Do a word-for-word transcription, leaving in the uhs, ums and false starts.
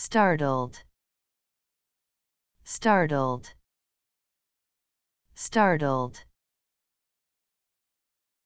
startled, startled, startled.